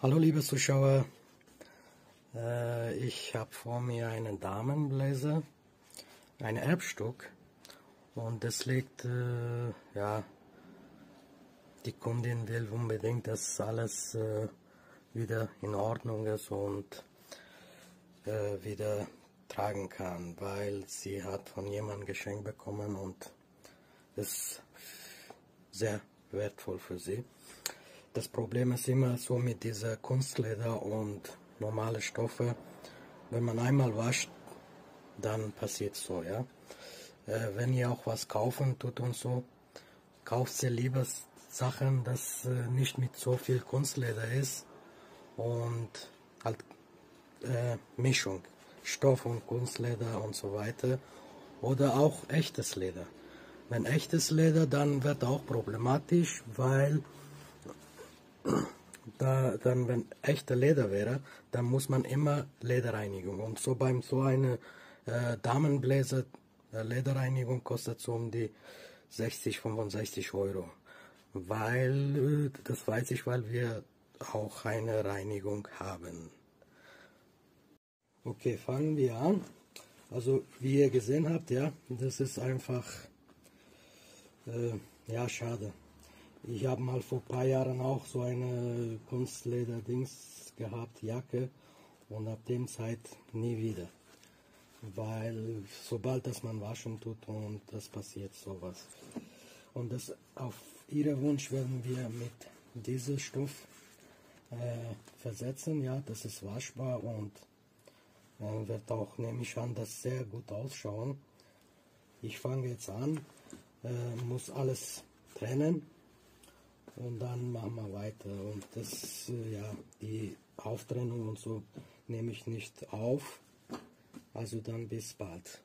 Hallo liebe Zuschauer, ich habe vor mir einen Damenbläser, ein Erbstück, und das liegt, ja, die Kundin will unbedingt, dass alles wieder in Ordnung ist und wieder tragen kann, weil sie hat von jemandem geschenkt bekommen und ist sehr wertvoll für sie. Das Problem ist immer so mit dieser Kunstleder und normale Stoffe, wenn man einmal wascht, dann passiert so, ja. Wenn ihr auch was kaufen tut und so, kauft ihr lieber Sachen, das nicht mit so viel Kunstleder ist und halt Mischung, Stoff und Kunstleder und so weiter, oder auch echtes Leder. Wenn echtes Leder, dann wird auch problematisch, weil dann, wenn echter Leder wäre, dann muss man immer Lederreinigung, und so beim so eine Damenbläser Lederreinigung kostet so um die 60–65 Euro, weil das weiß ich, weil wir auch eine Reinigung haben. Okay, fangen wir an. Also wie ihr gesehen habt, ja, das ist einfach ja, schade. Ich habe mal vor ein paar Jahren auch so eine Kunstleder-Dings gehabt, Jacke, und ab dem Zeit nie wieder. Weil sobald das man waschen tut und das passiert sowas. Und das auf ihre Wunsch werden wir mit diesem Stoff versetzen, ja, das ist waschbar und wird auch, nehme ich an, das sehr gut ausschauen. Ich fange jetzt an, muss alles trennen. Und dann machen wir weiter, und das, ja, die Auftrennung und so nehme ich nicht auf, also dann bis bald.